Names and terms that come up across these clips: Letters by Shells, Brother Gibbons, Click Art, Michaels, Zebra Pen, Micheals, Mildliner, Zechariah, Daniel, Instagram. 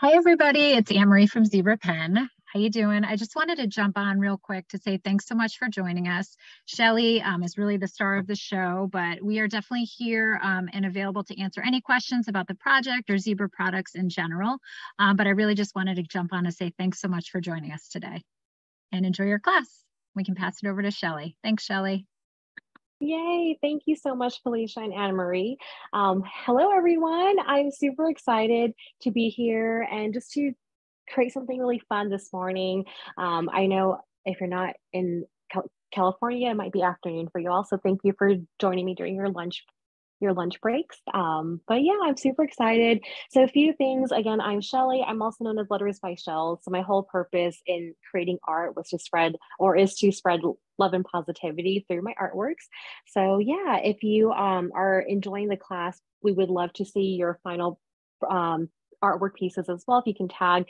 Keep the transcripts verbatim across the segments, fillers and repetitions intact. Hi, everybody. It's Anne-Marie from Zebra Pen. How you doing? I just wanted to jump on real quick to say thanks so much for joining us. Shelly um, is really the star of the show, but we are definitely here um, and available to answer any questions about the project or Zebra products in general. Um, but I really just wanted to jump on and say thanks so much for joining us today and enjoy your class. We can pass it over to Shelly. Thanks, Shelly. Yay, thank you so much, Felicia and Anne-Marie. Um, hello, everyone. I'm super excited to be here and just to create something really fun this morning. Um, I know if you're not in Cal California, it might be afternoon for you all. So thank you for joining me during your lunch your lunch breaks. Um, but yeah, I'm super excited. So a few things, again, I'm Shelly. I'm also known as Letters by Shells. So my whole purpose in creating art was to spread, or is to spread love and positivity through my artworks. So yeah, if you um, are enjoying the class, we would love to see your final um, artwork pieces as well. If you can tag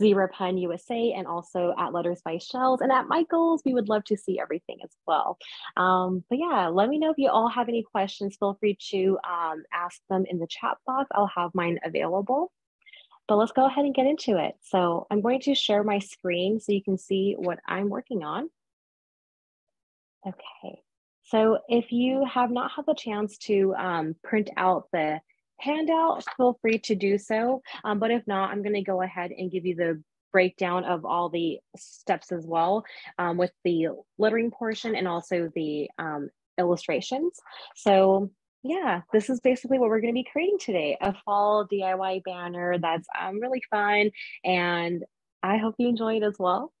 Zebra Pen U S A and also at Letters by Shells and at Michaels, we would love to see everything as well. Um, but yeah, let me know if you all have any questions. Feel free to um, ask them in the chat box. I'll have mine available. But let's go ahead and get into it. So I'm going to share my screen so you can see what I'm working on. Okay, so if you have not had the chance to um, print out the handout, feel free to do so. Um, but if not, I'm going to go ahead and give you the breakdown of all the steps as well, um, with the lettering portion and also the um, illustrations. So yeah, this is basically what we're going to be creating today, a fall D I Y banner that's um, really fun. And I hope you enjoy it as well.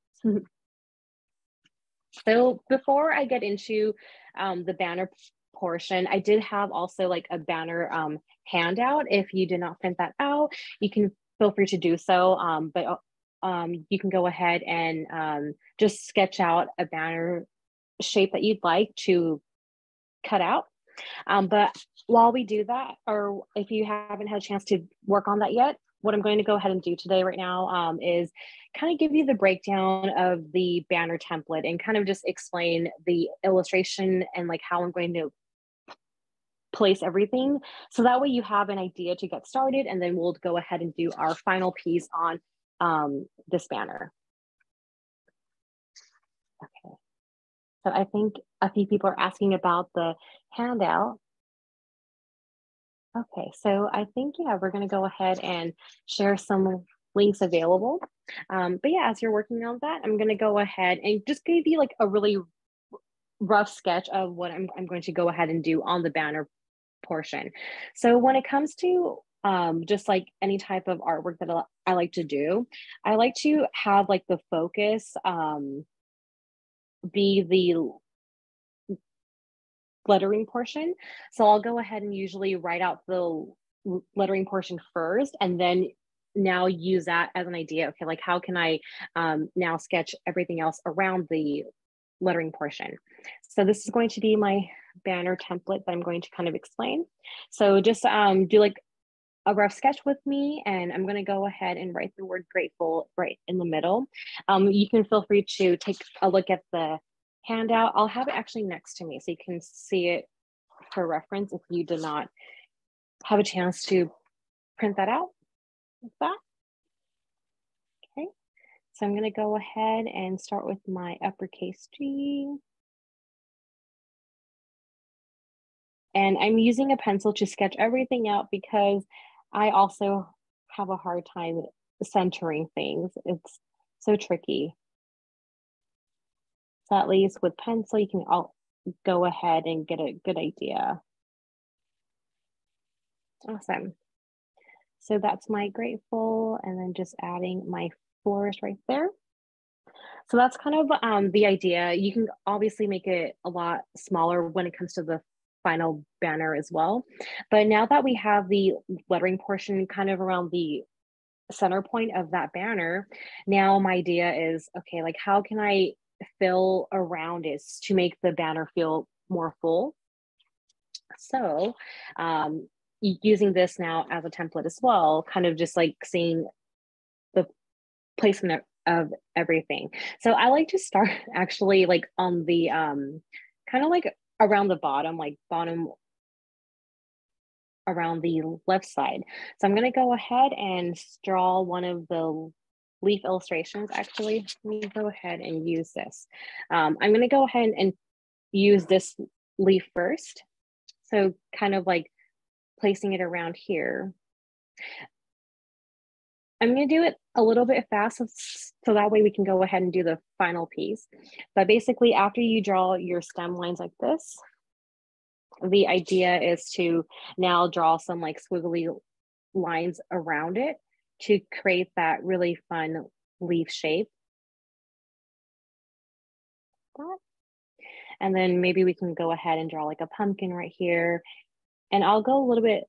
So before I get into um, the banner portion, I did have also like a banner um, handout. If you did not print that out, you can feel free to do so, um, but um, you can go ahead and um, just sketch out a banner shape that you'd like to cut out. Um, but while we do that, or if you haven't had a chance to work on that yet, what I'm going to go ahead and do today right now um, is kind of give you the breakdown of the banner template and kind of just explain the illustration and like how I'm going to place everything. So that way you have an idea to get started, and then we'll go ahead and do our final piece on um, this banner. Okay. So I think a few people are asking about the handout. Okay, so I think, yeah, we're gonna go ahead and share some links available. Um, but yeah, as you're working on that, I'm gonna go ahead and just give you like a really rough sketch of what I'm, I'm going to go ahead and do on the banner portion. So when it comes to um, just like any type of artwork that I like to do, I like to have like the focus um, be the lettering portion. So I'll go ahead and usually write out the lettering portion first, and then now use that as an idea. Okay, like how can I um, now sketch everything else around the lettering portion? So this is going to be my banner template that I'm going to kind of explain. So just um, do like a rough sketch with me, and I'm going to go ahead and write the word grateful right in the middle. Um, you can feel free to take a look at the handout. I'll have it actually next to me so you can see it for reference if you did not have a chance to print that out like that. Okay, so I'm going to go ahead and start with my uppercase G. And I'm using a pencil to sketch everything out because I also have a hard time centering things. It's so tricky. So at least with pencil, you can all go ahead and get a good idea. Awesome. So that's my grateful, and then just adding my forest right there. So that's kind of um, the idea. You can obviously make it a lot smaller when it comes to the final banner as well. But now that we have the lettering portion kind of around the center point of that banner, now my idea is, okay, like how can I fill around it to make the banner feel more full? So um, using this now as a template as well, kind of just like seeing the placement of everything. So I like to start actually like on the um, kind of like around the bottom, like bottom around the left side. So I'm going to go ahead and draw one of the leaf illustrations. Actually, let me go ahead and use this. Um, I'm going to go ahead and use this leaf first. So kind of like placing it around here. I'm going to do it a little bit fast so that way we can go ahead and do the final piece. But basically, after you draw your stem lines like this, the idea is to now draw some like squiggly lines around it to create that really fun leaf shape. And then maybe we can go ahead and draw like a pumpkin right here. And I'll go a little bit,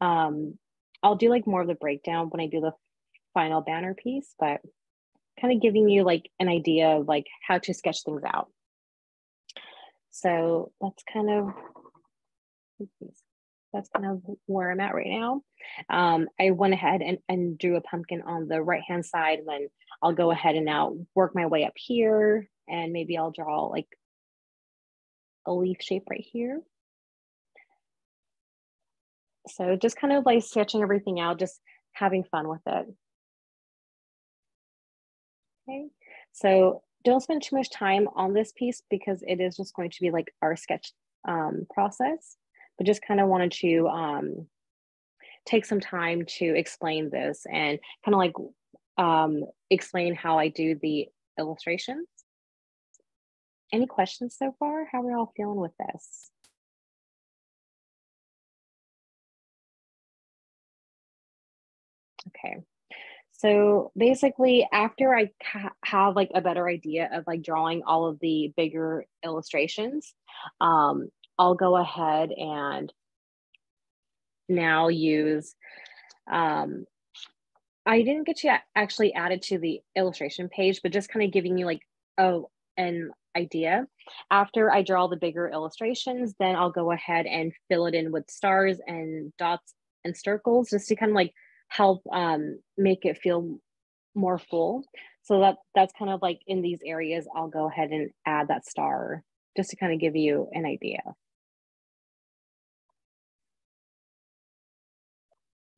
um, I'll do like more of the breakdown when I do the final banner piece, but kind of giving you like an idea of like how to sketch things out. So that's kind of that's kind of where I'm at right now. Um, I went ahead and, and drew a pumpkin on the right hand side, and then I'll go ahead and now work my way up here, and maybe I'll draw like a leaf shape right here. So just kind of like sketching everything out, just having fun with it. Okay, so don't spend too much time on this piece because it is just going to be like our sketch um, process, but just kind of wanted to um, take some time to explain this and kind of like um, explain how I do the illustrations. Any questions so far? How are y'all feeling with this? Okay, so basically after I have like a better idea of like drawing all of the bigger illustrations, um, I'll go ahead and now use, um, I didn't get you actually added to the illustration page, but just kind of giving you like a, an idea. After I draw the bigger illustrations, then I'll go ahead and fill it in with stars and dots and circles just to kind of like help um, make it feel more full. So that that's kind of like in these areas, I'll go ahead and add that star just to kind of give you an idea.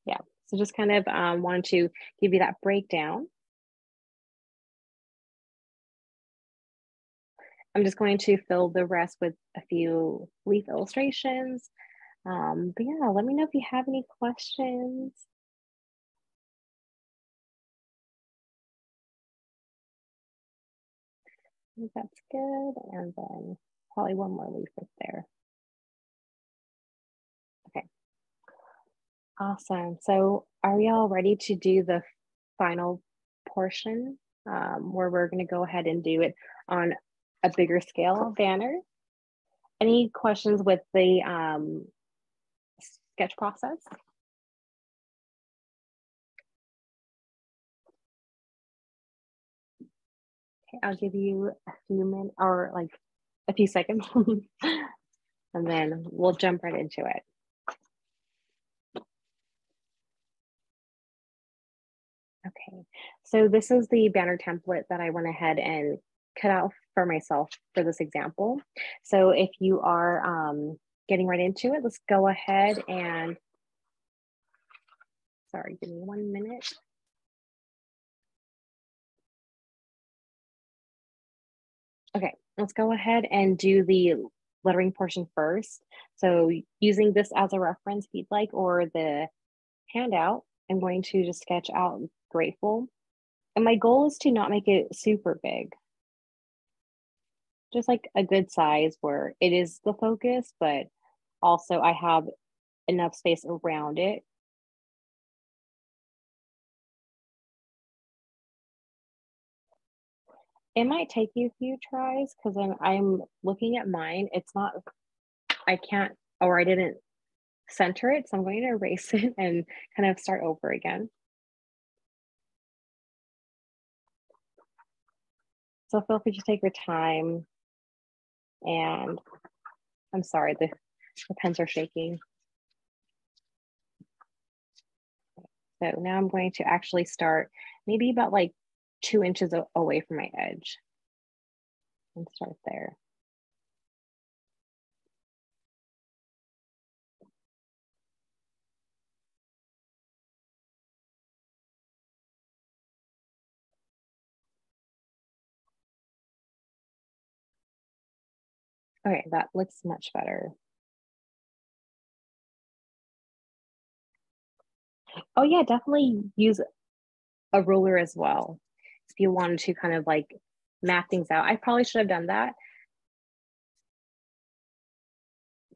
Yeah, so just kind of um, wanted to give you that breakdown. I'm just going to fill the rest with a few leaf illustrations. Um, but yeah, let me know if you have any questions. That's good, and then probably one more leaf right there. Okay, awesome. So are y'all ready to do the final portion um, where we're gonna go ahead and do it on a bigger scale banner? Any questions with the um, sketch process? I'll give you a few minutes or like a few seconds and then we'll jump right into it. Okay, so this is the banner template that I went ahead and cut out for myself for this example. So if you are um, getting right into it, let's go ahead and, sorry, give me one minute. Okay, let's go ahead and do the lettering portion first. So using this as a reference, if you'd like, or the handout, I'm going to just sketch out grateful. And my goal is to not make it super big. Just like a good size where it is the focus, but also I have enough space around it. It might take you a few tries because I'm, I'm looking at mine. It's not, I can't, or I didn't center it. So I'm going to erase it and kind of start over again. So feel free to take your time. And I'm sorry, the, the pens are shaking. So now I'm going to actually start maybe about like two inches away from my edge and start there. Okay, that looks much better. Oh yeah, definitely use a ruler as well if you wanted to kind of like map things out. I probably should have done that.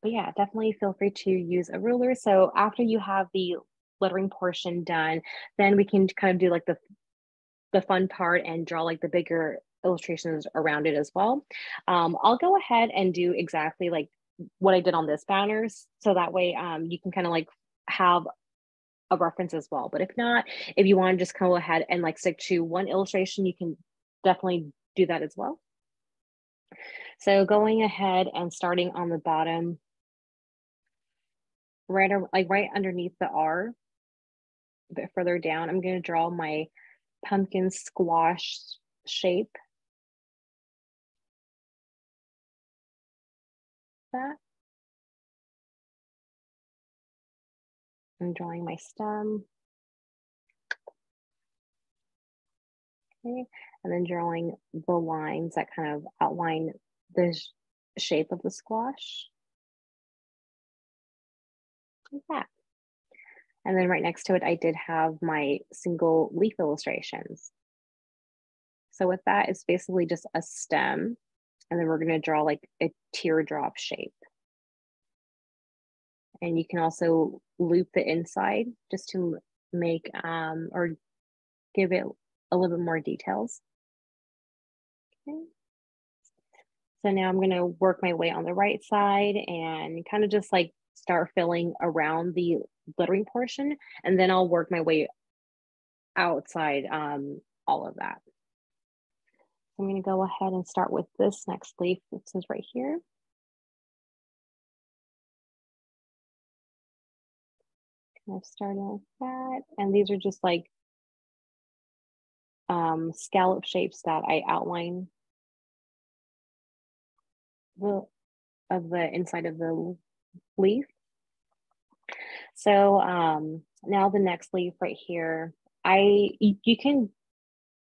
But yeah, definitely feel free to use a ruler. So after you have the lettering portion done, then we can kind of do like the, the fun part and draw like the bigger illustrations around it as well. Um, I'll go ahead and do exactly like what I did on this banner. So that way um, you can kind of like have a reference as well. But if not, if you want to just go ahead and like stick to one illustration, you can definitely do that as well. So going ahead and starting on the bottom, right, like right underneath the R, a bit further down, I'm going to draw my pumpkin squash shape. That. I'm drawing my stem. Okay, and then drawing the lines that kind of outline the shape of the squash. Like that. And then right next to it, I did have my single leaf illustrations. So with that, it's basically just a stem. And then we're going to draw like a teardrop shape. And you can also loop the inside just to make um, or give it a little bit more details. Okay. So now I'm going to work my way on the right side and kind of just like start filling around the lettering portion, and then I'll work my way outside um, all of that. I'm going to go ahead and start with this next leaf, which is right here. Kind of starting like that, and these are just like um, scallop shapes that I outline the of the inside of the leaf. So um, now the next leaf right here, I you can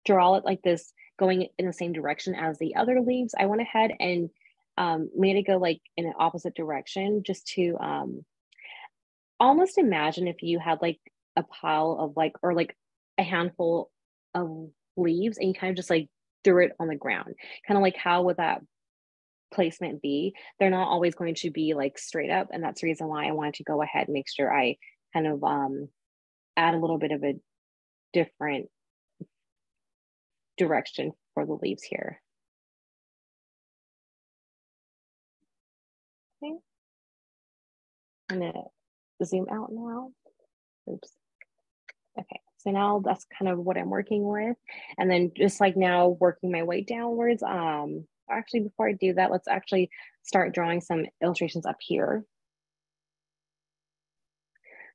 draw it like this, going in the same direction as the other leaves. I went ahead and um, made it go like in an opposite direction, just to um, almost imagine if you had like a pile of like, or like a handful of leaves, and you kind of just like threw it on the ground. Kind of like, how would that placement be? They're not always going to be like straight up, and that's the reason why I wanted to go ahead and make sure I kind of um, add a little bit of a different direction for the leaves here. Okay, I'm gonna zoom out now. Oops. Okay, so now that's kind of what I'm working with, and then just like now working my way downwards. Um, actually, before I do that, let's actually start drawing some illustrations up here.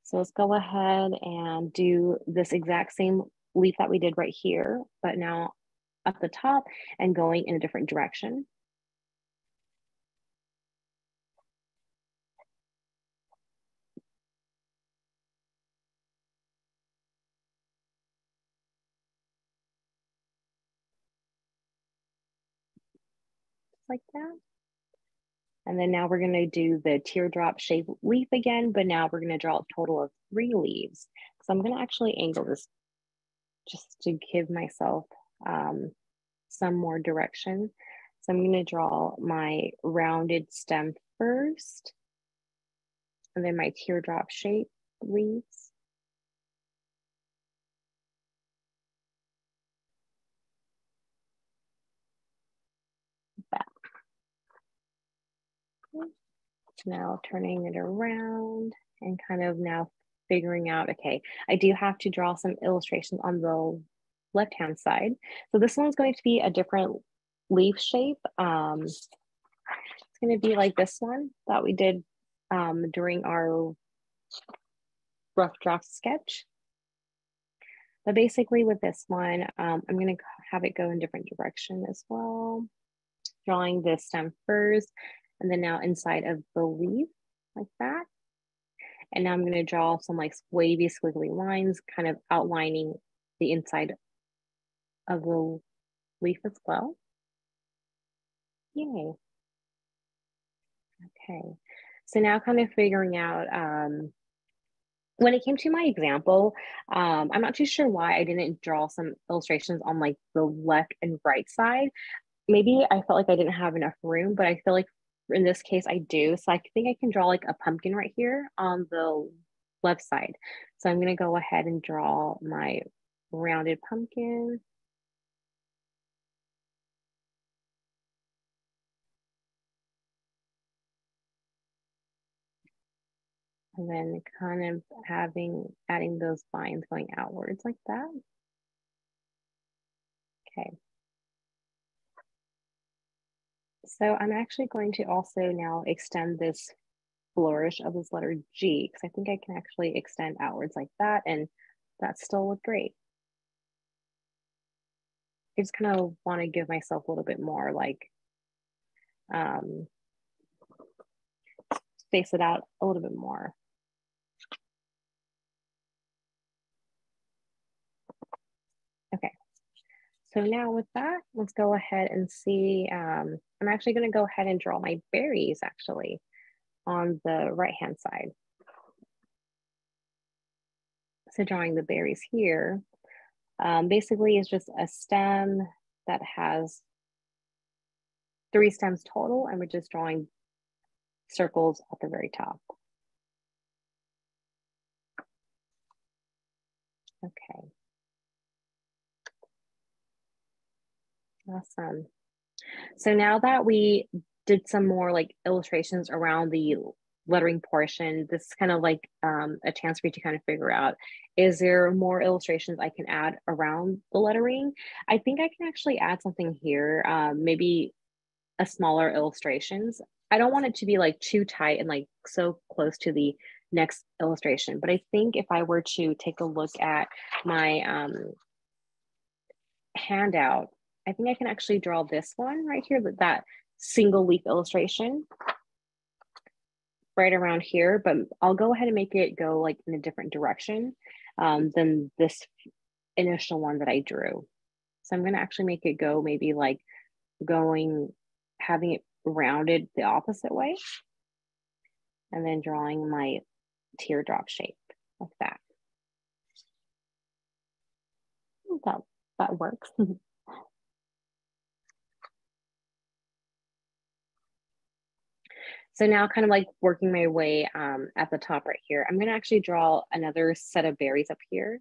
So let's go ahead and do this exact same leaf that we did right here, but now up the top and going in a different direction. Like that. And then now we're going to do the teardrop shaped leaf again, but now we're going to draw a total of three leaves. So I'm going to actually angle this just to give myself um, some more direction. So I'm going to draw my rounded stem first, and then my teardrop shaped leaves. Now turning it around and kind of now figuring out, okay, I do have to draw some illustrations on the left-hand side. So this one's going to be a different leaf shape. Um, it's going to be like this one that we did um, during our rough draft sketch. But basically with this one, um, I'm going to have it go in a different direction as well. Drawing the stem first, and then now inside of the leaf like that. And now I'm going to draw some like wavy squiggly lines, kind of outlining the inside of the leaf as well. Yay. Okay, so now kind of figuring out, um, when it came to my example, um, I'm not too sure why I didn't draw some illustrations on like the left and right side. Maybe I felt like I didn't have enough room, but I feel like in this case I do. So I think I can draw like a pumpkin right here on the left side. So I'm gonna go ahead and draw my rounded pumpkin. And then kind of having, adding those lines going outwards like that. Okay. So I'm actually going to also now extend this flourish of this letter G, because I think I can actually extend outwards like that, and that still looked great. I just kind of want to give myself a little bit more like, um, space it out a little bit more. Okay, so now with that, let's go ahead and see. Um, I'm actually gonna go ahead and draw my berries actually on the right-hand side. So drawing the berries here, um, basically it's just a stem that has three stems total, and we're just drawing circles at the very top. Okay. Awesome. So now that we did some more like illustrations around the lettering portion, this is kind of like um, a chance for you to kind of figure out, is there more illustrations I can add around the lettering? I think I can actually add something here, um, maybe a smaller illustrations. I don't want it to be like too tight and like so close to the next illustration, but I think if I were to take a look at my um, handout, I think I can actually draw this one right here, with that single leaf illustration right around here, but I'll go ahead and make it go like in a different direction um, than this initial one that I drew. So I'm gonna actually make it go maybe like going, having it rounded the opposite way, and then drawing my teardrop shape like that. That, that works. So now kind of like working my way um, at the top right here, I'm gonna actually draw another set of berries up here.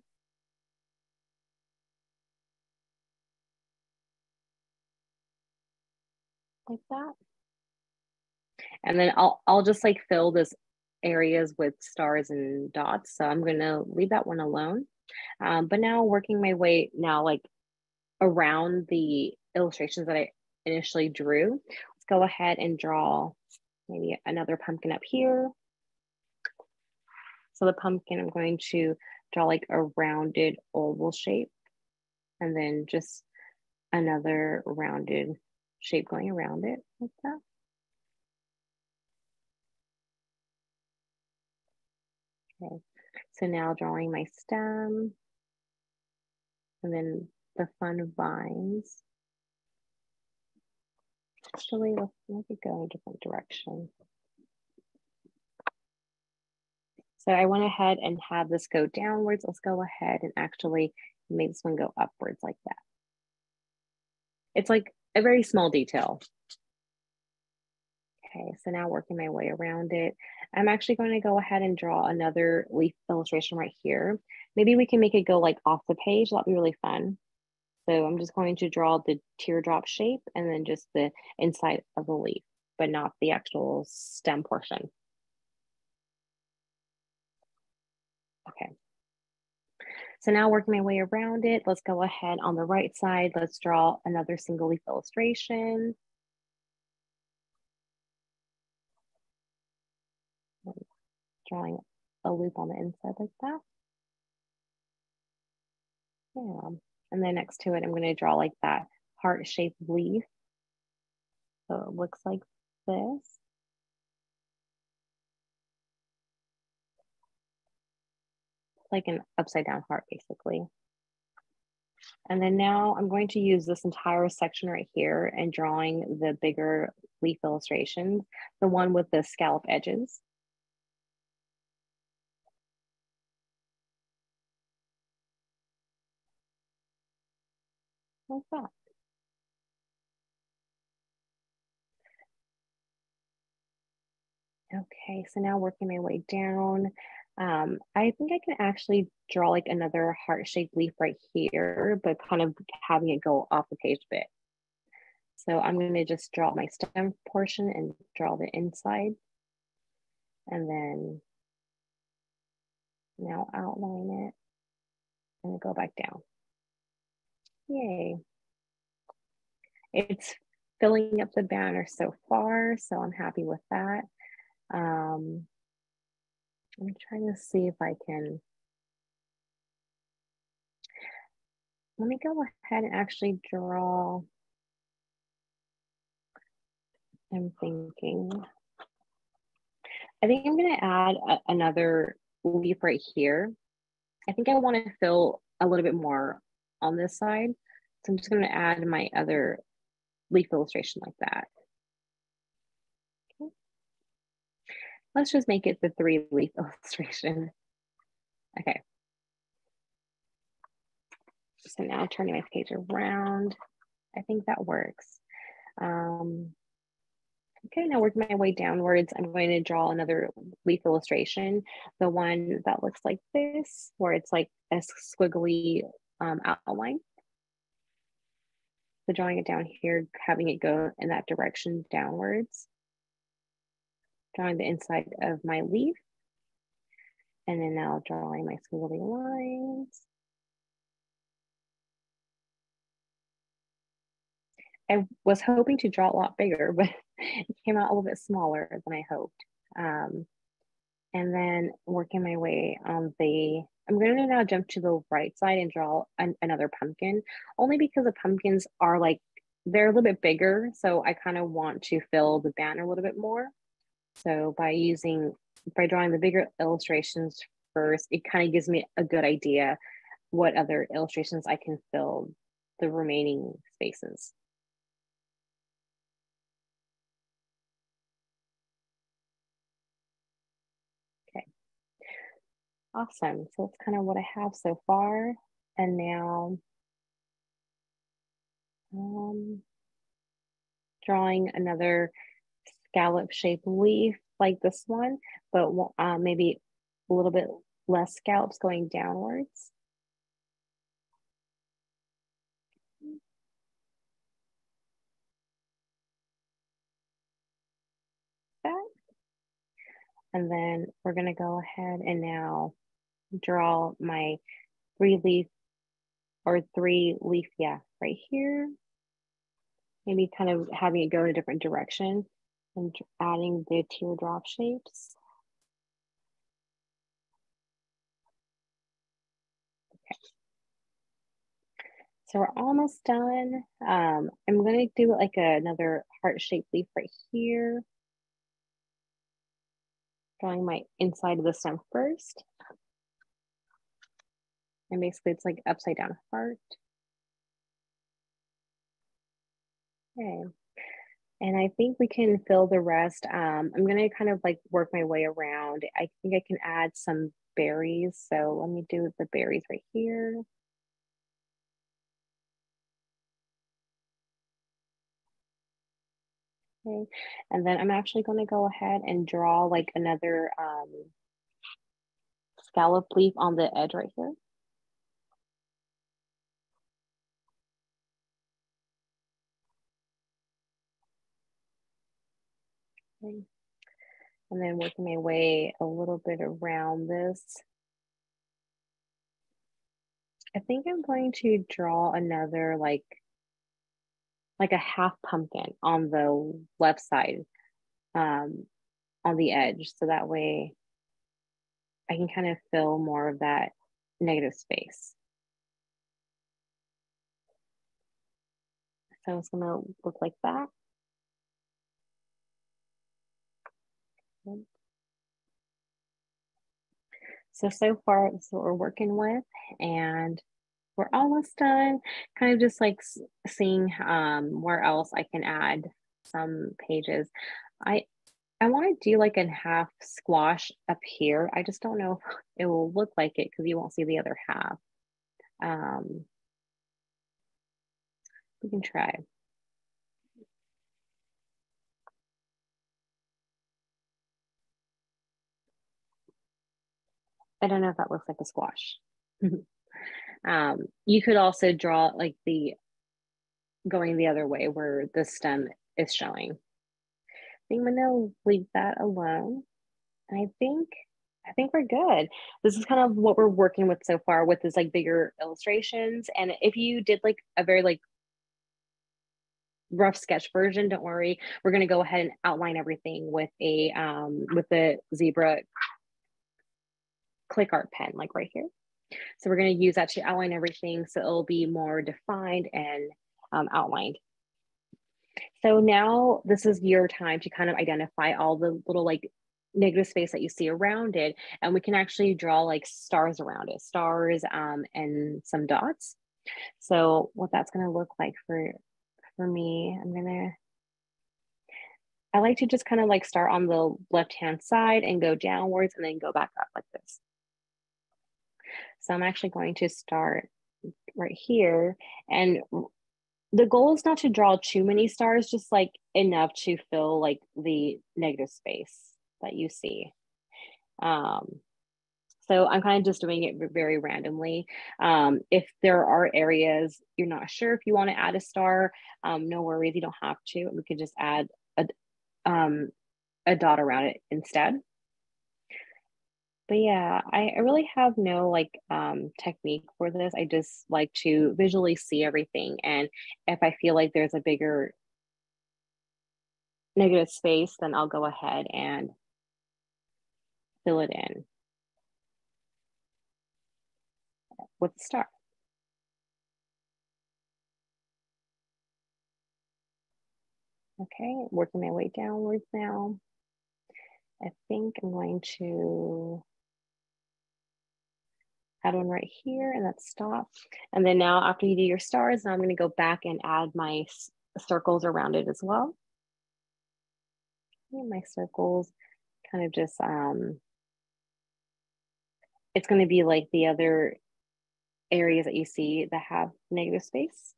Like that. And then I'll, I'll just like fill this areas with stars and dots. So I'm gonna leave that one alone. Um, but now working my way now like around the illustrations that I initially drew, let's go ahead and draw maybe another pumpkin up here. So the pumpkin, I'm going to draw like a rounded oval shape, and then just another rounded shape going around it like that. Okay, so now drawing my stem, and then the fun vines. Actually, let's make it go in a different direction. So I went ahead and had this go downwards. Let's go ahead and actually make this one go upwards like that. It's like a very small detail. Okay, so now working my way around it, I'm actually going to go ahead and draw another leaf illustration right here. Maybe we can make it go like off the page. That'd be really fun. So I'm just going to draw the teardrop shape and then just the inside of the leaf, but not the actual stem portion. Okay. So now working my way around it, let's go ahead on the right side. Let's draw another single leaf illustration. Drawing a loop on the inside like that. Yeah, and then next to it, I'm going to draw like that heart-shaped leaf. So it looks like this. Like an upside down heart, basically. And then now I'm going to use this entire section right here and drawing the bigger leaf illustrations, the one with the scallop edges. Like that. Okay, so now working my way down, um, I think I can actually draw like another heart-shaped leaf right here, but kind of having it go off the page a bit. So I'm going to just draw my stem portion and draw the inside, and then now outline it and go back down. Yay. It's filling up the banner so far, so I'm happy with that. Um, I'm trying to see if I can, let me go ahead and actually draw, I'm thinking, I think I'm going to add a, another leaf right here. I think I want to fill a little bit more on this side. So I'm just going to add my other leaf illustration like that. Let's just make it the three leaf illustration. Okay. So now turning my page around, I think that works. Um, okay, now working my way downwards, I'm going to draw another leaf illustration, the one that looks like this, where it's like a squiggly um, outline. So drawing it down here, having it go in that direction downwards. Drawing the inside of my leaf, and then now drawing my squiggly lines. I was hoping to draw a lot bigger, but it came out a little bit smaller than I hoped. Um, and then working my way on the, I'm going to now jump to the right side and draw an, another pumpkin, only because the pumpkins are like, they're a little bit bigger, so I kind of want to fill the banner a little bit more. So by using, by drawing the bigger illustrations first, it kind of gives me a good idea what other illustrations I can fill the remaining spaces. Okay, awesome. So that's kind of what I have so far. And now, um, drawing another scallop-shaped leaf like this one, but uh, maybe a little bit less scallops going downwards. That. And then we're going to go ahead and now draw my three leaf or three leaf, yeah, right here. Maybe kind of having it go in a different direction. And adding the teardrop shapes. Okay. So we're almost done. Um, I'm gonna do like a, another heart-shaped leaf right here. Drawing my inside of the stem first. And basically it's like upside down heart. Okay. And I think we can fill the rest. Um, I'm gonna kind of like work my way around. I think I can add some berries. So let me do the berries right here. Okay, and then I'm actually gonna go ahead and draw like another um, scallop leaf on the edge right here. And then working my way a little bit around this. I think I'm going to draw another like, like a half pumpkin on the left side, um, on the edge. So that way I can kind of fill more of that negative space. So it's gonna look like that. So, so far, that's what we're working with. And we're almost done. Kind of just like seeing um, where else I can add some pages. I I want to do like a half squash up here. I just don't know if it will look like it because you won't see the other half. Um, we can try. I don't know if that looks like a squash. um, you could also draw like the going the other way where the stem is showing. I think I'm gonna leave that alone. I think I think we're good. This is kind of what we're working with so far with this like bigger illustrations. And if you did like a very like rough sketch version, don't worry. We're gonna go ahead and outline everything with a um, with the Zebra Click Art pen, like right here. So we're going to use that to outline everything so it'll be more defined and um, outlined. So now this is your time to kind of identify all the little like negative space that you see around it, and we can actually draw like stars around it, stars um, and some dots. So what that's going to look like for for me, I'm gonna I like to just kind of like start on the left hand side and go downwards and then go back up like this. So I'm actually going to start right here. And the goal is not to draw too many stars, just like enough to fill like the negative space that you see. Um, so I'm kind of just doing it very randomly. Um, if there are areas you're not sure if you want to add a star, um, no worries, you don't have to. We could just add a, um, a dot around it instead. But yeah, I, I really have no like um, technique for this. I just like to visually see everything. And if I feel like there's a bigger negative space, then I'll go ahead and fill it in with a star. Okay, working my way downwards now. I think I'm going to add one right here, and that's stop. And then now after you do your stars, now I'm going to go back and add my circles around it as well. And my circles kind of just, um, it's going to be like the other areas that you see that have negative space.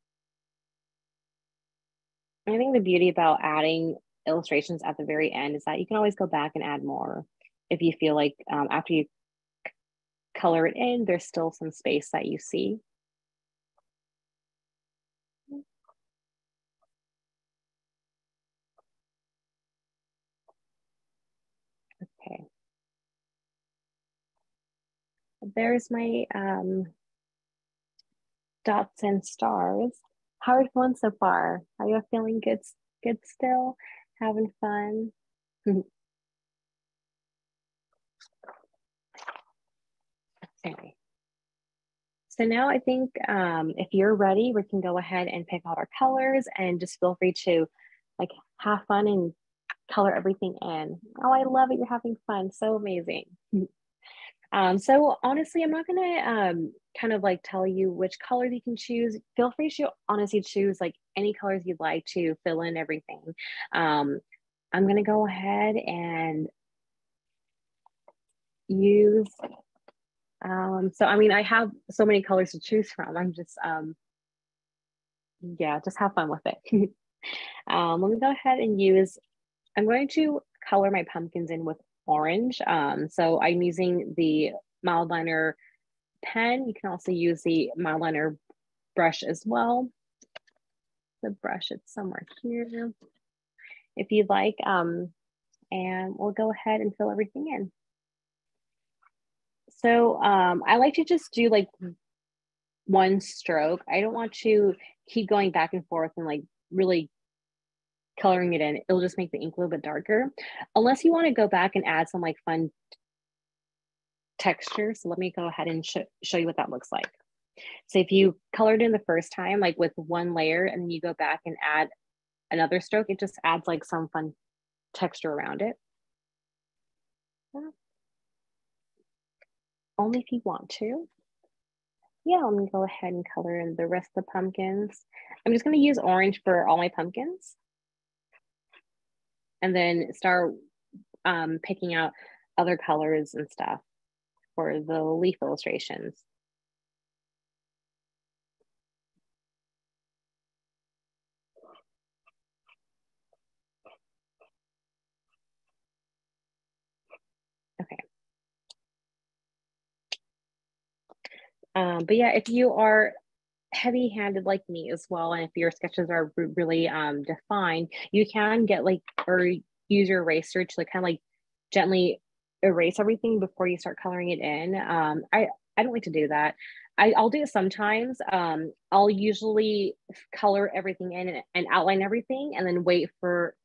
And I think the beauty about adding illustrations at the very end is that you can always go back and add more if you feel like um, after you color it in, there's still some space that you see. Okay. There's my um, dots and stars. How are you feeling so far? Are you feeling good, good still? Having fun. Okay. So now I think um, if you're ready, we can go ahead and pick out our colors and just feel free to like have fun and color everything in. Oh, I love it. You're having fun. So amazing. Um, so honestly, I'm not gonna um, kind of like tell you which colors you can choose. Feel free to honestly choose like any colors you'd like to fill in everything. Um, I'm gonna go ahead and use, um, so I mean, I have so many colors to choose from. I'm just, um, yeah, just have fun with it. um, let me go ahead and use, I'm going to color my pumpkins in with orange. Um, so I'm using the Mildliner pen. You can also use the Mildliner brush as well. The brush, it's somewhere here if you'd like. Um, and we'll go ahead and fill everything in. So um, I like to just do like one stroke. I don't want to keep going back and forth and like really coloring it in. It'll just make the ink a little bit darker. Unless you want to go back and add some like fun texture. So let me go ahead and sh show you what that looks like. So if you colored in the first time, like with one layer, and then you go back and add another stroke, it just adds like some fun texture around it. Only if you want to. yeah, I'm gonna go ahead and color in the rest of the pumpkins. I'm just gonna use orange for all my pumpkins. And then start um, picking out other colors and stuff for the leaf illustrations. Okay. Um, but yeah, if you are heavy-handed like me as well, and if your sketches are really um, defined, you can get like, or use your eraser to like kind of like gently erase everything before you start coloring it in. Um, I, I don't like to do that. I, I'll do it sometimes. Um, I'll usually color everything in and, and outline everything and then wait for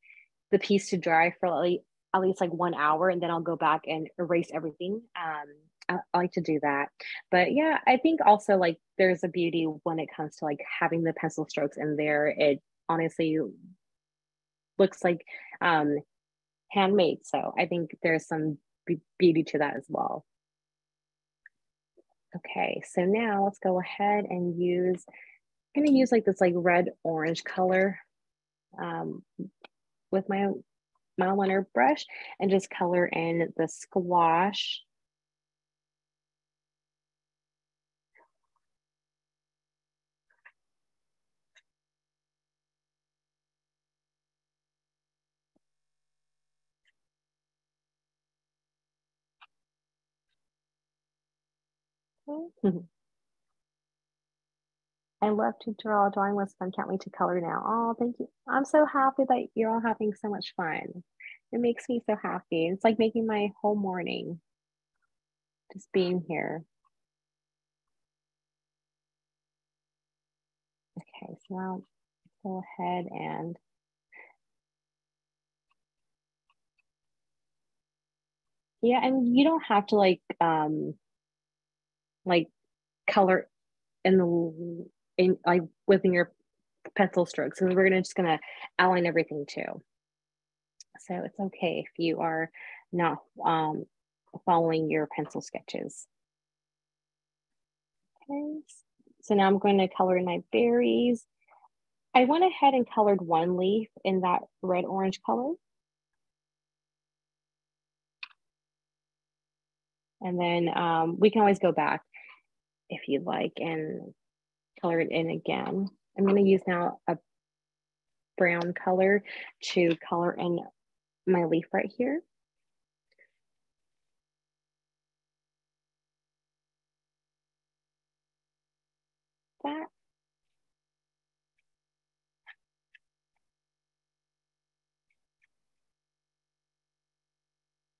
the piece to dry for like, at least like one hour, and then I'll go back and erase everything. Um, I, I like to do that. But yeah, I think also like there's a beauty when it comes to like having the pencil strokes in there. It honestly looks like um, handmade. So I think there's some beauty to that as well. Okay, so now let's go ahead and use, I'm gonna use like this like red orange color um, with my Mildliner brush and just color in the squash. I love to draw. Drawing was fun. Can't wait to color now. Oh, thank you. I'm so happy that you're all having so much fun. It makes me so happy. It's like making my whole morning just being here. Okay, so now go ahead and yeah, and you don't have to like um like color in the in like within your pencil strokes. So we're gonna just gonna outline everything too. So it's okay if you are not um, following your pencil sketches. Okay, so now I'm going to color in my berries. I went ahead and colored one leaf in that red orange color. And then um, we can always go back if you'd like and color it in again. I'm gonna use now a brown color to color in my leaf right here. That.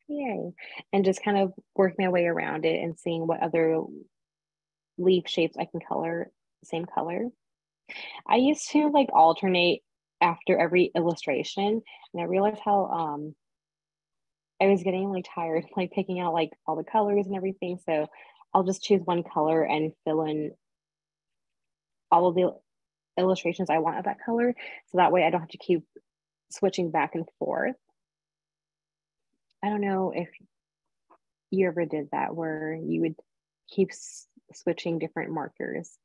Yay. And just kind of work my way around it and seeing what other leaf shapes I can color, same color. I used to like alternate after every illustration, and I realized how um I was getting like tired like picking out like all the colors and everything, so I'll just choose one color and fill in all of the illustrations I want of that color, so that way I don't have to keep switching back and forth. I don't know if you ever did that where you would keep switching different markers.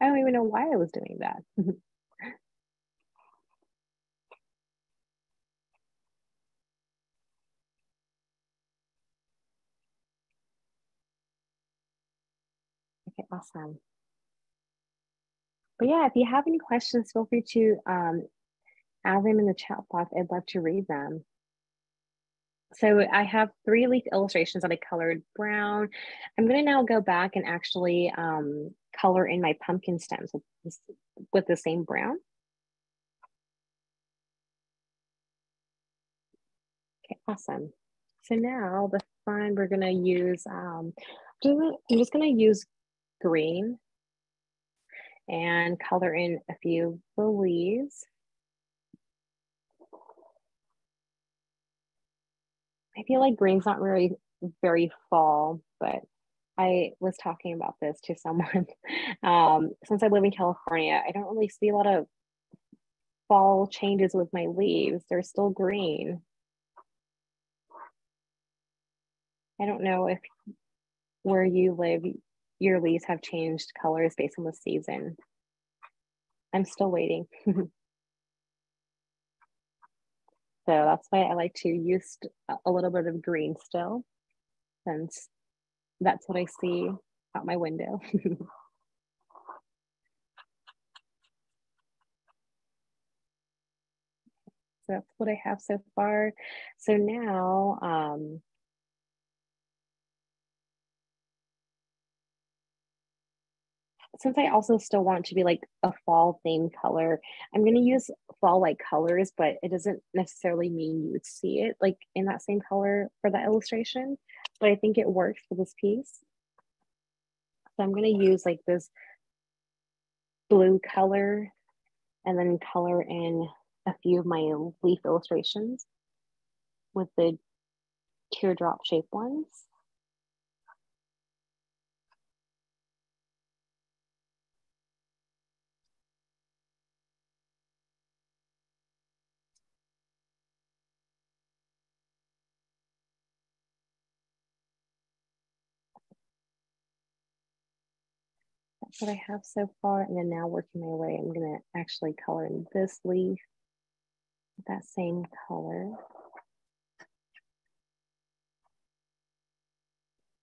I don't even know why I was doing that. Okay, awesome. But yeah, if you have any questions, feel free to um, add them in the chat box. I'd love to read them. So I have three leaf illustrations that I colored brown. I'm gonna now go back and actually um, color in my pumpkin stems with, this, with the same brown. Okay, awesome. So now the fun, we're gonna use, um, I'm just gonna use green and color in a few leaves. I feel like green's not really very fall, but I was talking about this to someone. Um, since I live in California, I don't really see a lot of fall changes with my leaves. They're still green. I don't know if where you live, Your leaves have changed colors based on the season. I'm still waiting. So that's why I like to use a little bit of green still, since that's what I see out my window. So that's what I have so far. So now, um, since I also still want it to be like a fall theme color, I'm gonna use fall like colors, but it doesn't necessarily mean you would see it like in that same color for that illustration, but I think it works for this piece. So I'm gonna use like this blue color and then color in a few of my leaf illustrations with the teardrop shape ones. That's what I have so far. And then now working my way, I'm gonna actually color in this leaf with that same color.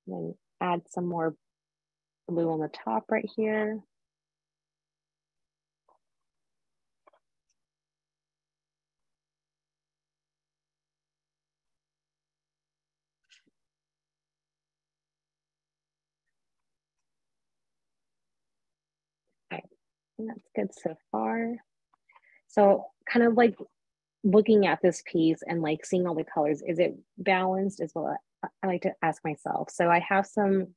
And then add some more blue on the top right here. And that's good so far. So kind of like looking at this piece and like seeing all the colors, is it balanced as well? I like to ask myself. So I have some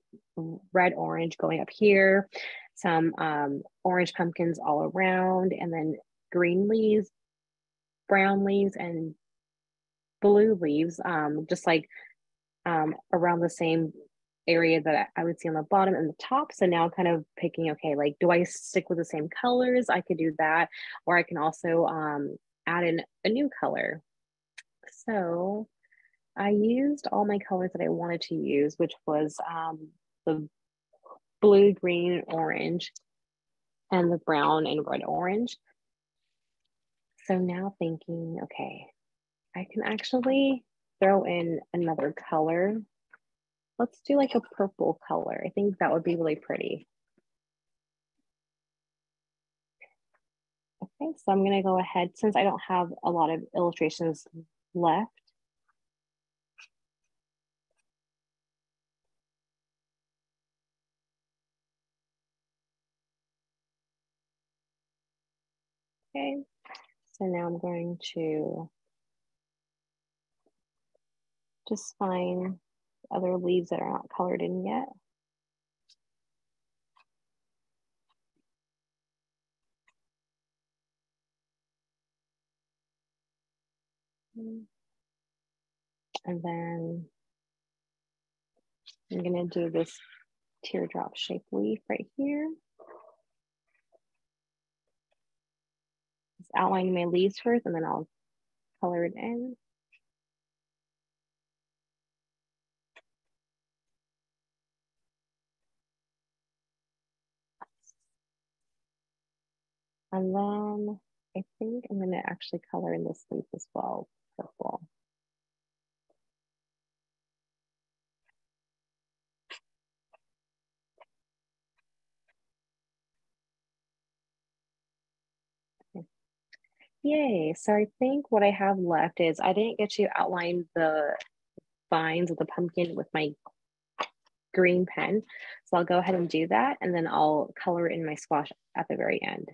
red orange going up here, some um, orange pumpkins all around, and then green leaves, brown leaves, and blue leaves, um, just like um, around the same area that I would see on the bottom and the top. So now kind of picking, okay, like, do I stick with the same colors? I could do that, or I can also um, add in a new color. So I used all my colors that I wanted to use, which was um, the blue, green, orange, and the brown and red orange. So now thinking, okay, I can actually throw in another color. Let's do like a purple color. I think that would be really pretty. Okay, so I'm gonna go ahead, since I don't have a lot of illustrations left. Okay, so now I'm going to just find other leaves that are not colored in yet. And then I'm gonna do this teardrop shaped leaf right here. Just outlining my leaves first and then I'll color it in. And then I think I'm gonna actually color in this leaf as well, purple. Okay. Yay, so I think what I have left is, I didn't get to outline the vines of the pumpkin with my green pen. So I'll go ahead and do that, and then I'll color in my squash at the very end.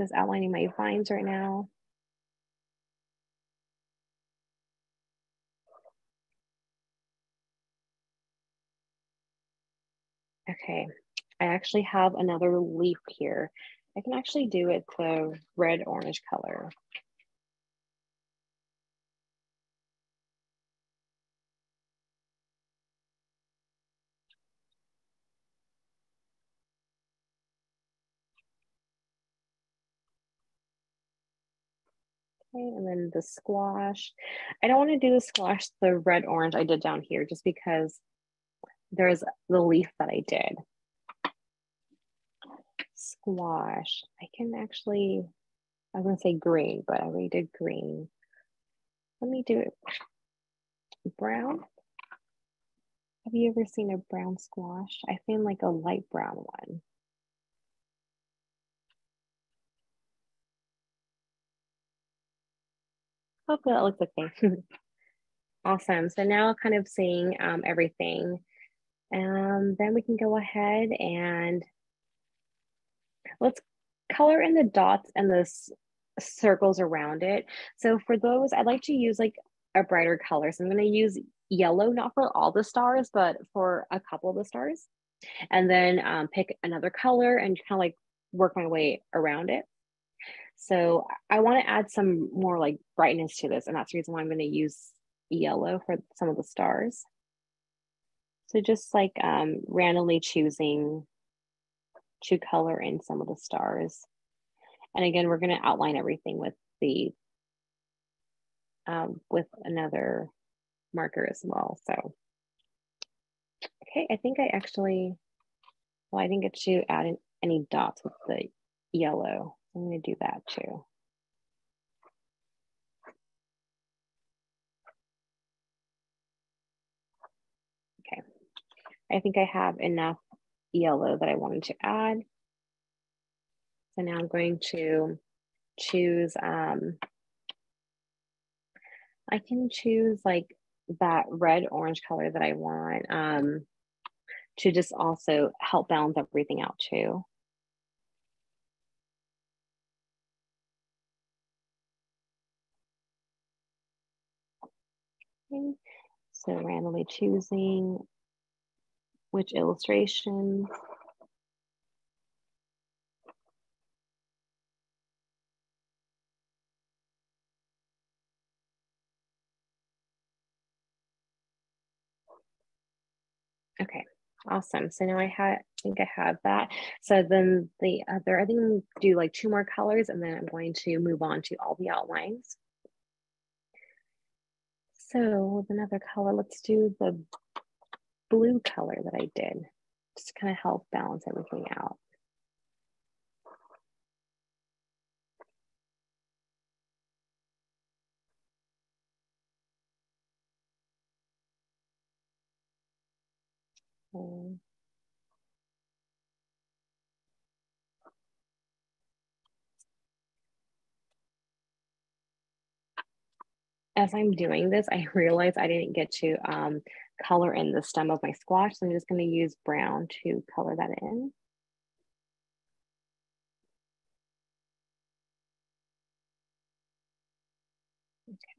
Just outlining my vines right now. Okay, I actually have another leaf here. I can actually do it the red orange color. Okay, and then the squash. I don't want to do the squash, the red orange I did down here, just because there's the leaf that I did. Squash, I can actually, I was gonna say green, but I already did green. Let me do it brown. Have you ever seen a brown squash? I found like a light brown one. Hopefully that looks okay. Awesome, so now kind of seeing um, everything. Um, then we can go ahead and let's color in the dots and the circles around it. So for those, I'd like to use like a brighter color. So I'm gonna use yellow, not for all the stars, but for a couple of the stars. And then um, pick another color and kind of like work my way around it. So I wanna add some more like brightness to this, and that's the reason why I'm gonna use yellow for some of the stars. So just like um, randomly choosing to color in some of the stars. And again, we're gonna outline everything with the, um, with another marker as well, so. Okay, I think I actually, well, I didn't get to add in any dots with the yellow. I'm gonna do that too. Okay, I think I have enough yellow that I wanted to add. So now I'm going to choose, um, I can choose like that red orange color that I want um, to just also help balance everything out too. Okay. So randomly choosing which illustrations. Okay, awesome. So now I had, I think I have that. So then the other, I think I'm gonna do like two more colors, and then I'm going to move on to all the outlines. So with another color, let's do the blue color that I did, just to kind of help balance everything out. Okay. As I'm doing this, I realized I didn't get to um, color in the stem of my squash. So I'm just gonna use brown to color that in.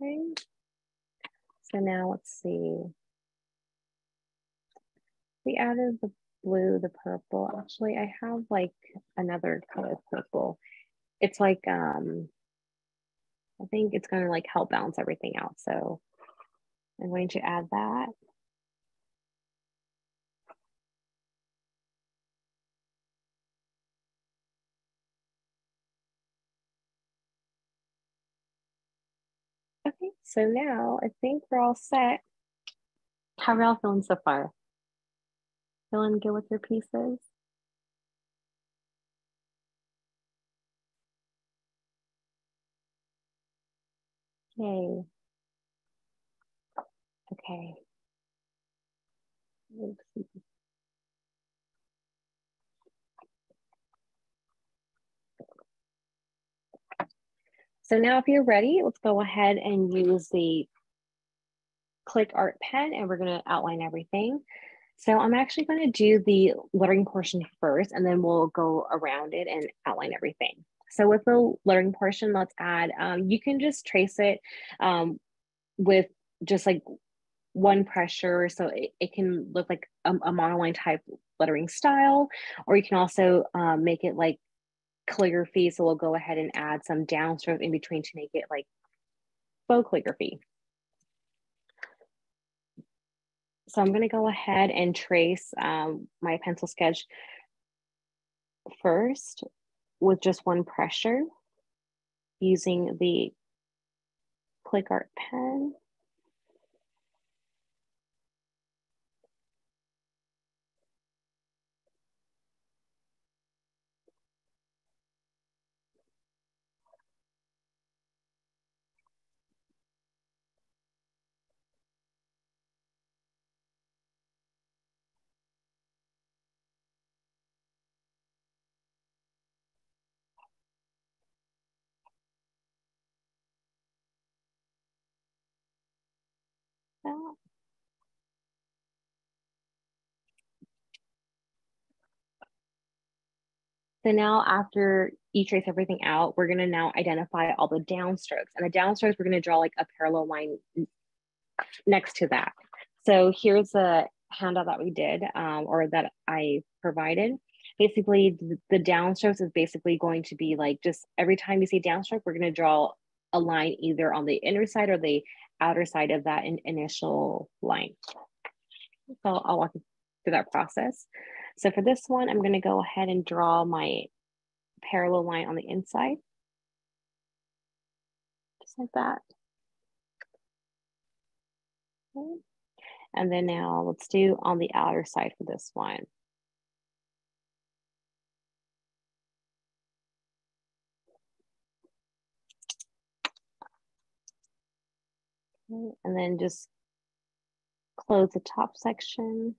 Okay, so now let's see. We added the blue, the purple. Actually, I have like another color of purple. It's like, um, I think it's gonna like help balance everything out. So I'm going to add that. Okay, so now I think we're all set. How are y'all feeling so far? Feeling good with your pieces? Yay. Okay. So now if you're ready, let's go ahead and use the Click Art pen, and we're gonna outline everything. So I'm actually gonna do the lettering portion first, and then we'll go around it and outline everything. So with the lettering portion, let's add, um, you can just trace it um, with just like one pressure. So it, it can look like a, a monoline type lettering style, or you can also um, make it like calligraphy. So we'll go ahead and add some downstroke in between to make it like faux calligraphy. So I'm gonna go ahead and trace um, my pencil sketch first with just one pressure using the Click Art pen. So now after you trace everything out, we're gonna now identify all the downstrokes. And the downstrokes, we're gonna draw like a parallel line next to that. So here's a handout that we did um, or that I provided. Basically, the, the downstrokes is basically going to be like just every time you see downstroke, we're gonna draw a line either on the inner side or the outer side of that in initial line. So I'll walk you through that process. So for this one, I'm gonna go ahead and draw my parallel line on the inside, just like that. Okay. And then now let's do on the outer side for this one. Okay. And then just close the top section.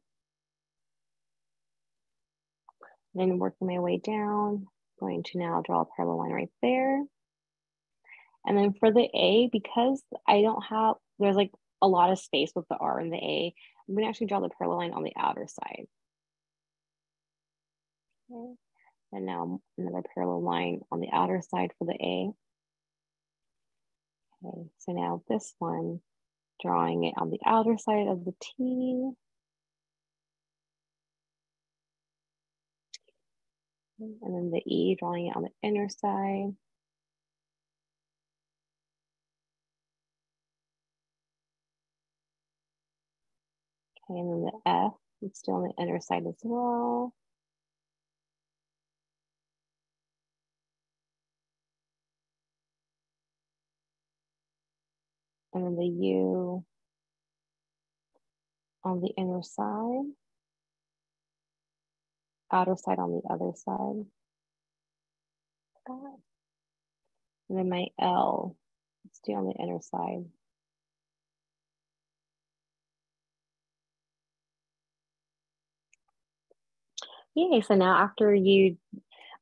Then working my way down, going to now draw a parallel line right there. And then for the A, because I don't have, there's like a lot of space with the R and the A, I'm gonna actually draw the parallel line on the outer side. Okay. And now another parallel line on the outer side for the A. Okay, so now this one, drawing it on the outer side of the T. And then the E, drawing it on the inner side. Okay, and then the F, it's still on the inner side as well. And then the U on the inner side. Outer side on the other side. God. And then my L, let's do on the inner side. Yay, so now after you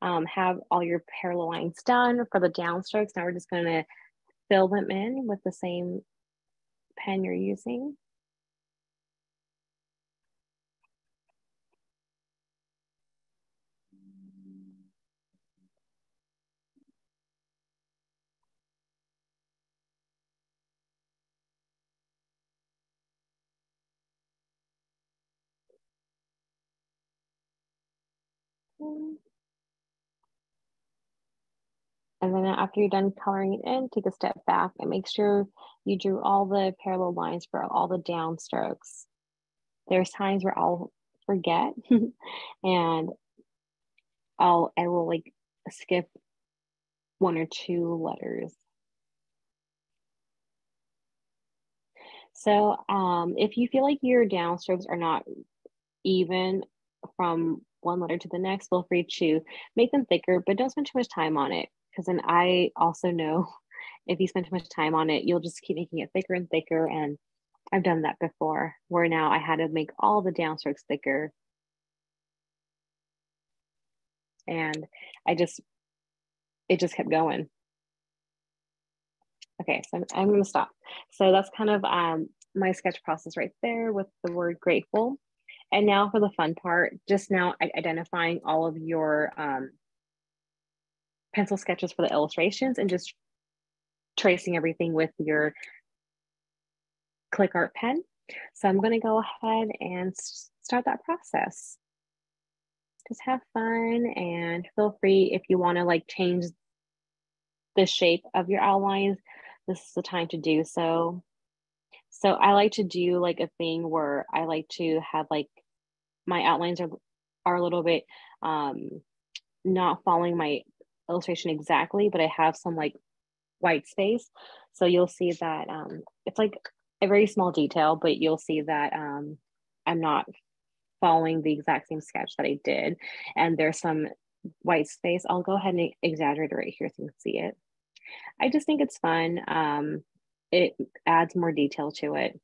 um, have all your parallel lines done for the downstrokes, now we're just gonna fill them in with the same pen you're using. And then after you're done coloring it in, take a step back and make sure you drew all the parallel lines for all the downstrokes. There's times where I'll forget and I'll I will like skip one or two letters. So um, if you feel like your downstrokes are not even from one letter to the next, feel free to make them thicker, but don't spend too much time on it, because then I also know if you spend too much time on it, you'll just keep making it thicker and thicker, and I've done that before, where now I had to make all the downstrokes thicker, and I just, it just kept going. Okay, so I'm, I'm gonna stop. So that's kind of um, my sketch process right there with the word grateful. And now for the fun part, just now identifying all of your um, pencil sketches for the illustrations and just tracing everything with your Click Art pen. So I'm gonna go ahead and start that process. Just have fun and feel free if you wanna like change the shape of your outlines, this is the time to do so. So I like to do like a thing where I like to have like my outlines are, are a little bit um, not following my illustration exactly, but I have some like white space. So you'll see that um, it's like a very small detail, but you'll see that um, I'm not following the exact same sketch that I did. And there's some white space. I'll go ahead and exaggerate it right here so you can see it. I just think it's fun. Um, it adds more detail to it.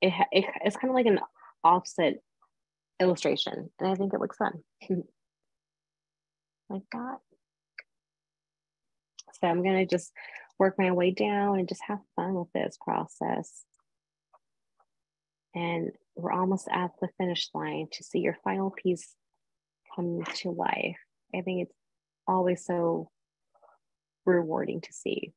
It, it it's kind of like an offset illustration, and I think it looks fun. Like that. So I'm gonna just work my way down and just have fun with this process. And we're almost at the finish line to see your final piece come to life. I think it's always so rewarding to see.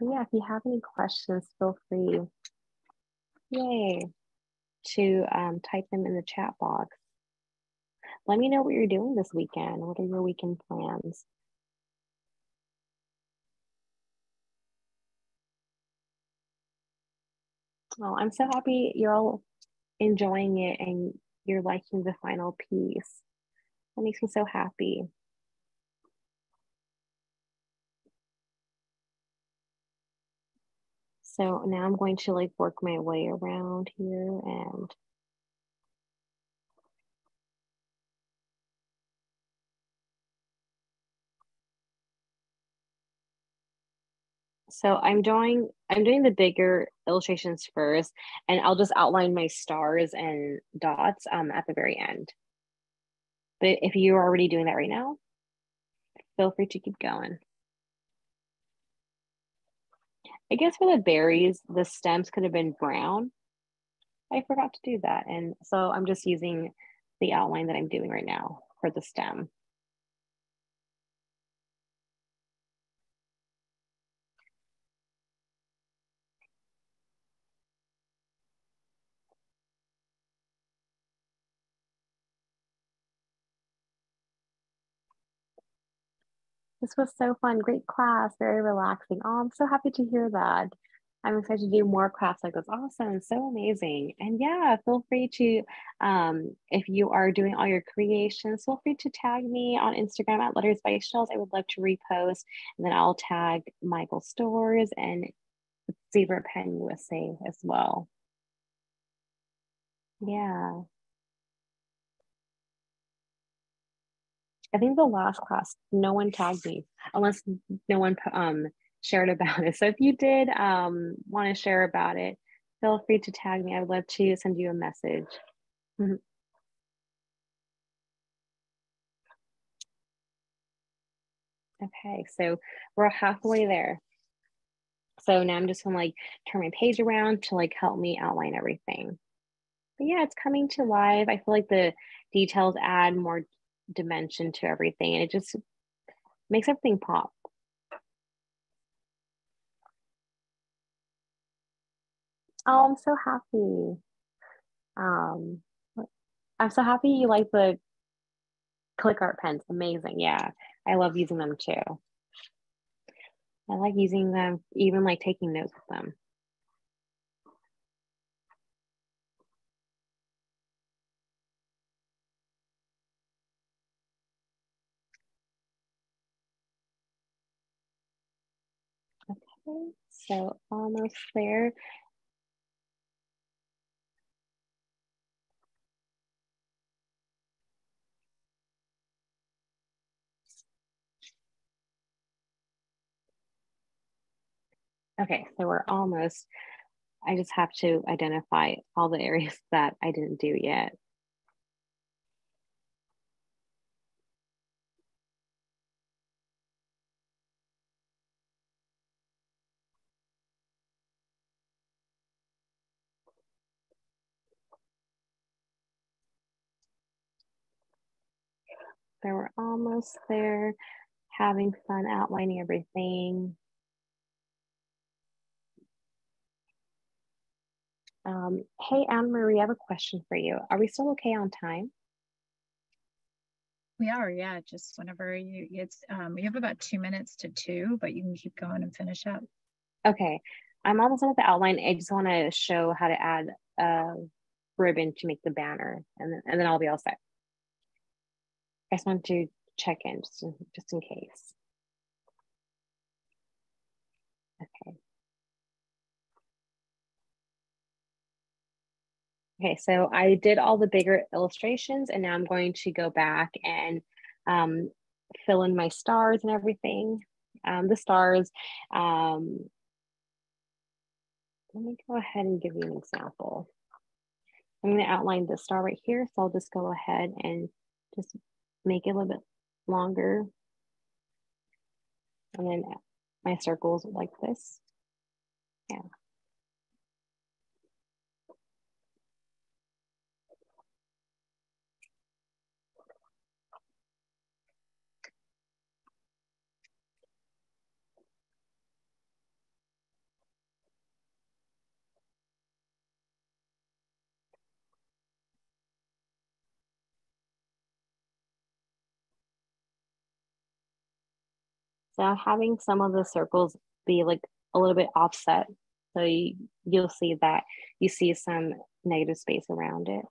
But yeah, if you have any questions, feel free yay, to um, type them in the chat box. Let me know what you're doing this weekend. What are your weekend plans? Oh, I'm so happy you're all enjoying it and you're liking the final piece. That makes me so happy. So now I'm going to like work my way around here and so I'm doing I'm doing the bigger illustrations first, and I'll just outline my stars and dots um, at the very end. But if you're already doing that right now, feel free to keep going. I guess for the berries, the stems could have been brown. I forgot to do that. And so I'm just using the outline that I'm doing right now for the stem. This was so fun. Great class. Very relaxing. Oh, I'm so happy to hear that. I'm excited to do more crafts like this. Awesome. So amazing. And yeah, feel free to, um, if you are doing all your creations, feel free to tag me on Instagram at Letters by Shells. I would love to repost. And then I'll tag Michael Stores and Zebra Pen U S A as well. Yeah. I think the last class, no one tagged me unless no one um, shared about it. So if you did um, want to share about it, feel free to tag me. I would love to send you a message. Mm-hmm. Okay, so we're halfway there. So now I'm just gonna like turn my page around to like help me outline everything. But yeah, it's coming to life. I feel like the details add more dimension to everything, and it just makes everything pop. Oh, I'm so happy. Um, I'm so happy you like the Click Art pens. Amazing. Yeah, I love using them too. I like using them, even like taking notes with them. So almost there. Okay, so we're almost. I just have to identify all the areas that I didn't do yet. So we're almost there, having fun outlining everything. Um, hey, Anne-Marie, I have a question for you. Are we still okay on time? We are, yeah. Just whenever you, it's, um, you have about two minutes to two, but you can keep going and finish up. Okay, I'm almost done with the outline. I just want to show how to add a ribbon to make the banner, and then, and then I'll be all set. I just want to check in just in, just in case. Okay. Okay, so I did all the bigger illustrations, and now I'm going to go back and um, fill in my stars and everything. Um, the stars, um, let me go ahead and give you an example. I'm gonna outline the star right here. So I'll just go ahead and just make it a little bit longer. And then my circles like this, yeah. So having some of the circles be like a little bit offset. So you, you'll see that you see some negative space around it.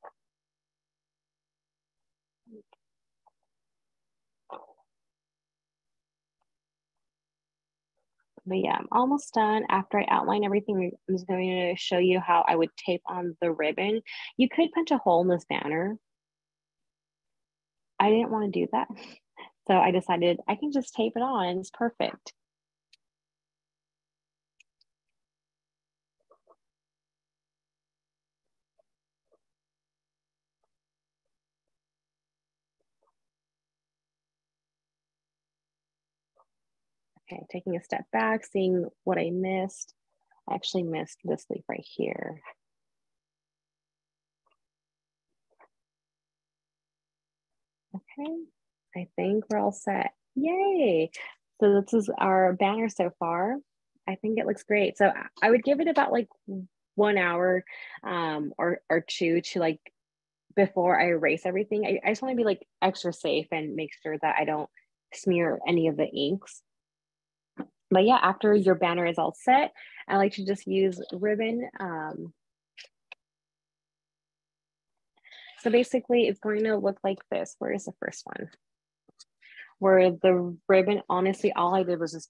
But yeah, I'm almost done. After I outline everything, I'm just going to show you how I would tape on the ribbon. You could punch a hole in this banner. I didn't want to do that. So I decided I can just tape it on, and it's perfect. Okay, taking a step back, seeing what I missed. I actually missed this leaf right here. Okay. I think we're all set. Yay. So this is our banner so far. I think it looks great. So I would give it about like one hour um, or, or two to like, before I erase everything. I, I just wanna be like extra safe and make sure that I don't smear any of the inks. But yeah, after your banner is all set, I like to just use ribbon. Um, so basically it's going to look like this. Where is the first one? Where the ribbon, honestly, all I did was just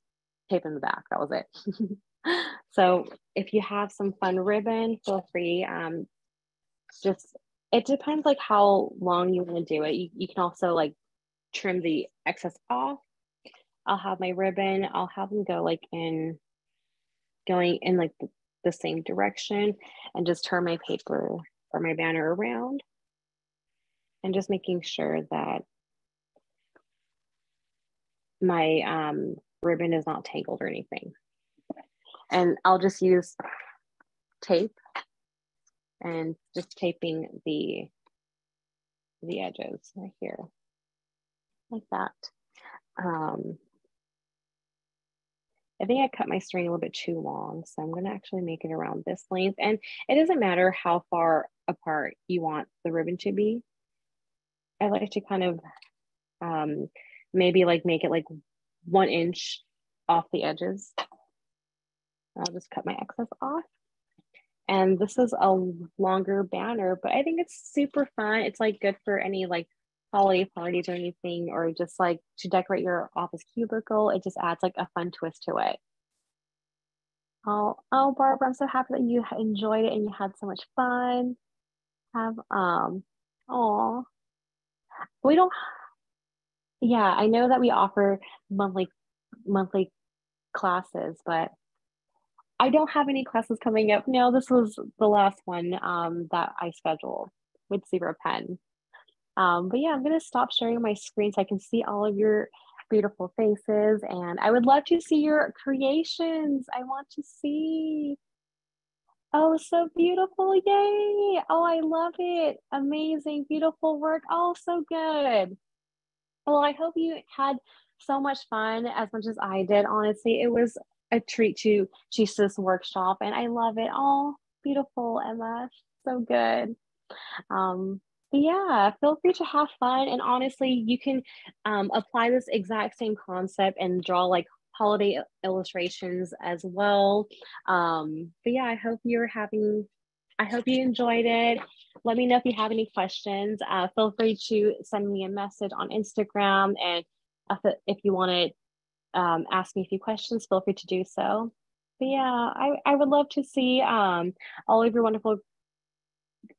tape in the back. That was it. So if you have some fun ribbon, feel free. Um, just, it depends like how long you want to do it. You, you can also like trim the excess off. I'll have my ribbon. I'll have them go like in, going in like the, the same direction, and just turn my paper or my banner around, and just making sure that my um, ribbon is not tangled or anything. And I'll just use tape and just taping the, the edges right here, like that. Um, I think I cut my string a little bit too long, so I'm gonna actually make it around this length. And it doesn't matter how far apart you want the ribbon to be. I like to kind of, um, maybe like make it like one inch off the edges. I'll just cut my excess off. And this is a longer banner, but I think it's super fun. It's like good for any like holiday parties or anything, or just like to decorate your office cubicle. It just adds like a fun twist to it. Oh, oh, Barbara, I'm so happy that you enjoyed it and you had so much fun. Have, um, oh, we don't, yeah, I know that we offer monthly monthly classes, but I don't have any classes coming up. No, this was the last one um, that I scheduled with Zebra Pen. Um, but yeah, I'm gonna stop sharing my screen so I can see all of your beautiful faces, and I would love to see your creations. I want to see. Oh, so beautiful, yay. Oh, I love it. Amazing, beautiful work. Oh, so good. Well, I hope you had so much fun as much as I did. Honestly, it was a treat to teach this workshop, and I love it all. Beautiful, Emma. So good. Um, but yeah, feel free to have fun. And honestly, you can um, apply this exact same concept and draw like holiday illustrations as well. Um, but yeah, I hope you're having, I hope you enjoyed it. Let me know if you have any questions. Uh, feel free to send me a message on Instagram. And if, if you want to um, ask me a few questions, feel free to do so. But yeah, I, I would love to see um, all of your wonderful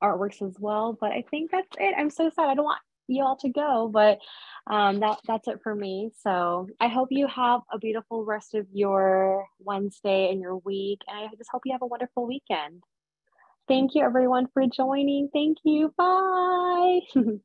artworks as well. But I think that's it. I'm so sad. I don't want you all to go, but um, that, that's it for me. So I hope you have a beautiful rest of your Wednesday and your week. And I just hope you have a wonderful weekend. Thank you everyone for joining. Thank you. Bye.